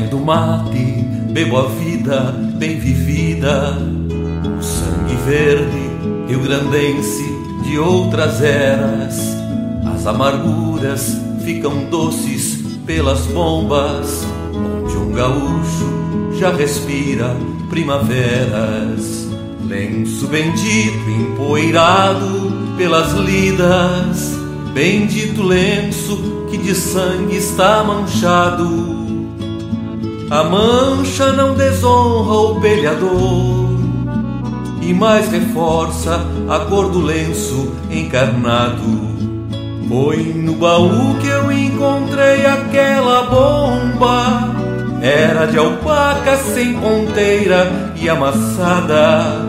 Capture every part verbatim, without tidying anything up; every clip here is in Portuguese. bebendo mate, bebo a vida bem vivida. O sangue verde rio-grandense de outras eras, as amarguras ficam doces pelas bombas, onde um gaúcho já respira primaveras. Lenço bendito empoeirado pelas lidas, bendito lenço que de sangue está manchado. A mancha não desonra o peleador e mais reforça a cor do lenço encarnado. Foi no baú que eu encontrei aquela bomba, era de alpaca sem ponteira e amassada.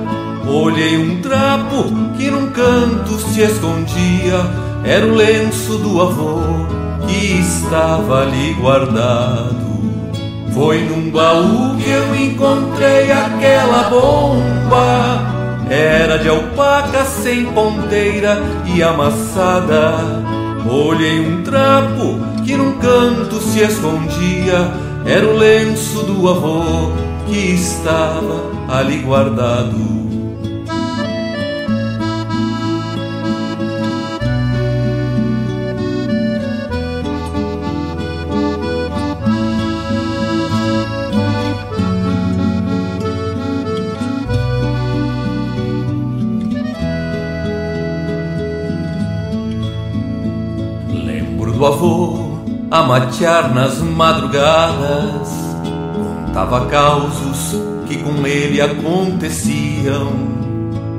Olhei um trapo que num canto se escondia, era o lenço do avô que estava ali guardado. Foi num baú que eu encontrei aquela bomba, era de alpaca sem ponteira e amassada. Olhei um trapo que num canto se escondia, era o lenço do avô que estava ali guardado. Do avô a matear nas madrugadas, contava causos que com ele aconteciam.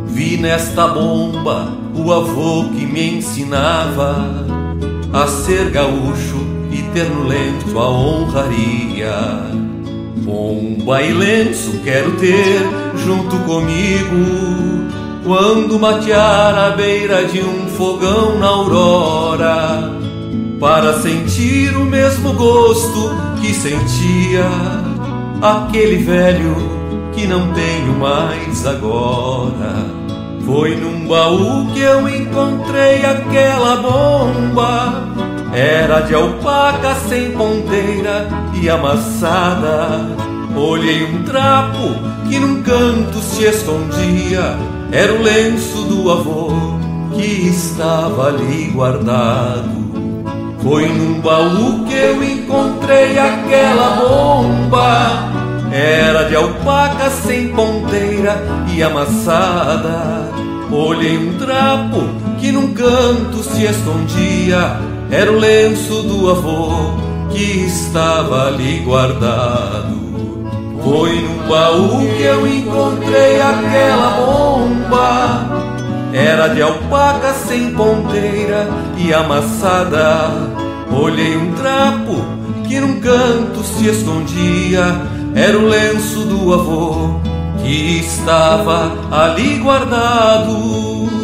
Vi nesta bomba o avô que me ensinava a ser gaúcho e ter no lenço a honraria. Bomba e lenço quero ter junto comigo quando matear à beira de um fogão na aurora, para sentir o mesmo gosto que sentia aquele velho que não tenho mais agora. Foi num baú que eu encontrei aquela bomba, era de alpaca sem ponteira e amassada. Olhei um trapo que num canto se escondia, era o lenço do avô que estava ali guardado. Foi num baú que eu encontrei aquela bomba, era de alpaca sem ponteira e amassada. Olhei um trapo que num canto se escondia, era o lenço do avô que estava ali guardado. Foi num baú que eu encontrei aquela bomba, era de alpaca sem ponteira e amassada. Olhei um trapo que num canto se escondia, era o lenço do avô que estava ali guardado.